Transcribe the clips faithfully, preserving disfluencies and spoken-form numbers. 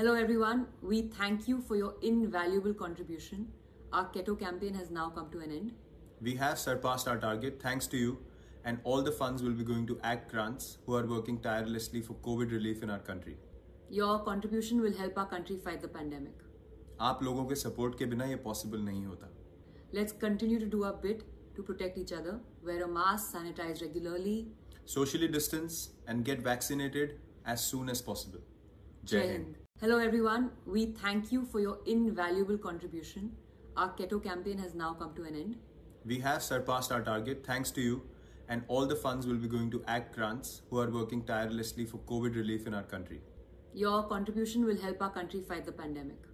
Hello everyone, we thank you for your invaluable contribution. Our Keto campaign has now come to an end. We have surpassed our target thanks to you, and all the funds will be going to ACT grants, who are working tirelessly for COVID relief in our country. Your contribution will help our country fight the pandemic. आप लोगों के support के बिना ये possible नहीं होता. Let's continue to do our bit to protect each other, wear a mask, sanitize regularly, socially distance, and get vaccinated as soon as possible. Jai Hind. Hello everyone, we thank you for your invaluable contribution. Our Keto campaign has now come to an end. We have surpassed our target thanks to you, and all the funds will be going to ACT grants, who are working tirelessly for COVID relief in our country. Your contribution will help our country fight the pandemic.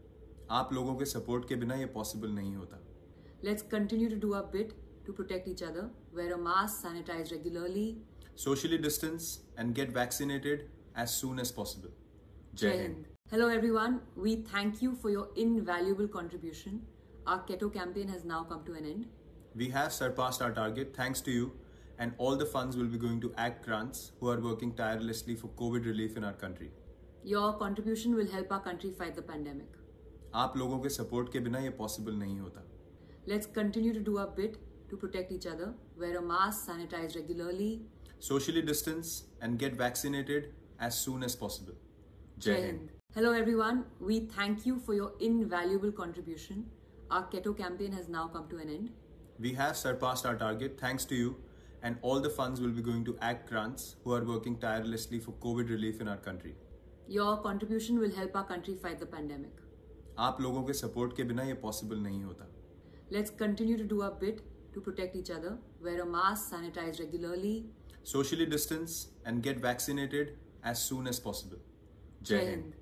आप लोगों के support के बिना ये possible नहीं होता. Let's continue to do our bit to protect each other, wear a mask, sanitize regularly, socially distance, and get vaccinated as soon as possible. Jai Hind. Hello everyone, we thank you for your invaluable contribution. Our Keto campaign has now come to an end. We have surpassed our target thanks to you, and all the funds will be going to ACT grants, who are working tirelessly for COVID relief in our country. Your contribution will help our country fight the pandemic. आप लोगों के support के बिना ये possible नहीं होता. Let's continue to do our bit to protect each other, wear a mask, sanitize regularly, socially distance, and get vaccinated as soon as possible. Jai Hind. Hello everyone, we thank you for your invaluable contribution. Our Keto campaign has now come to an end. We have surpassed our target thanks to you, and all the funds will be going to ACT grants, who are working tirelessly for COVID relief in our country. Your contribution will help our country fight the pandemic. आप लोगों के support के बिना ये possible नहीं होता. Let's continue to do our bit to protect each other, wear a mask, sanitize regularly, socially distance, and get vaccinated as soon as possible. Jai Hind.